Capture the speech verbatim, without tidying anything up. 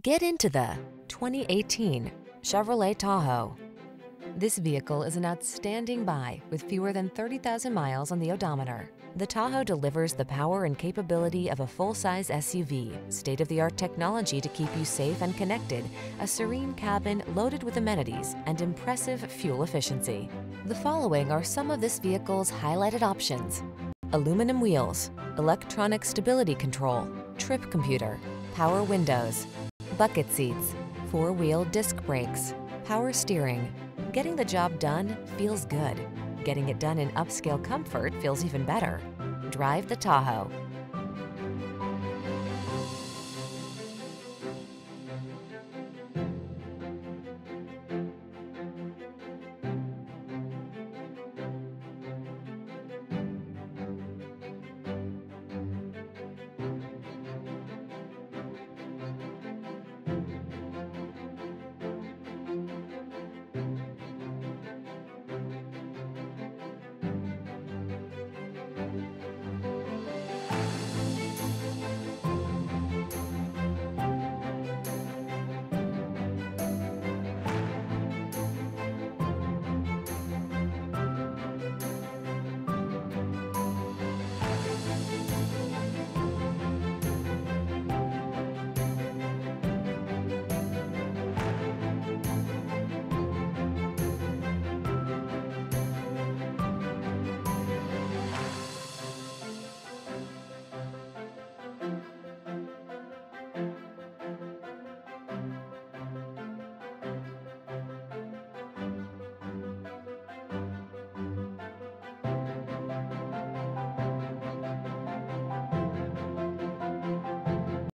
Get into the twenty eighteen Chevrolet Tahoe. This vehicle is an outstanding buy with fewer than thirty thousand miles on the odometer. The Tahoe delivers the power and capability of a full-size S U V, state-of-the-art technology to keep you safe and connected, a serene cabin loaded with amenities, and impressive fuel efficiency. The following are some of this vehicle's highlighted options: aluminum wheels, electronic stability control, trip computer, power windows, bucket seats, four-wheel disc brakes, power steering. Getting the job done feels good. Getting it done in upscale comfort feels even better. Drive the Tahoe.